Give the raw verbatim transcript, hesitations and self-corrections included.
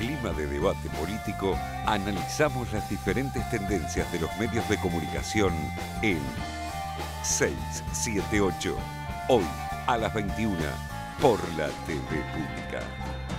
clima de debate político, analizamos las diferentes tendencias de los medios de comunicación en seiscientos setenta y ocho, hoy a las veintiuna, por la T V Pública.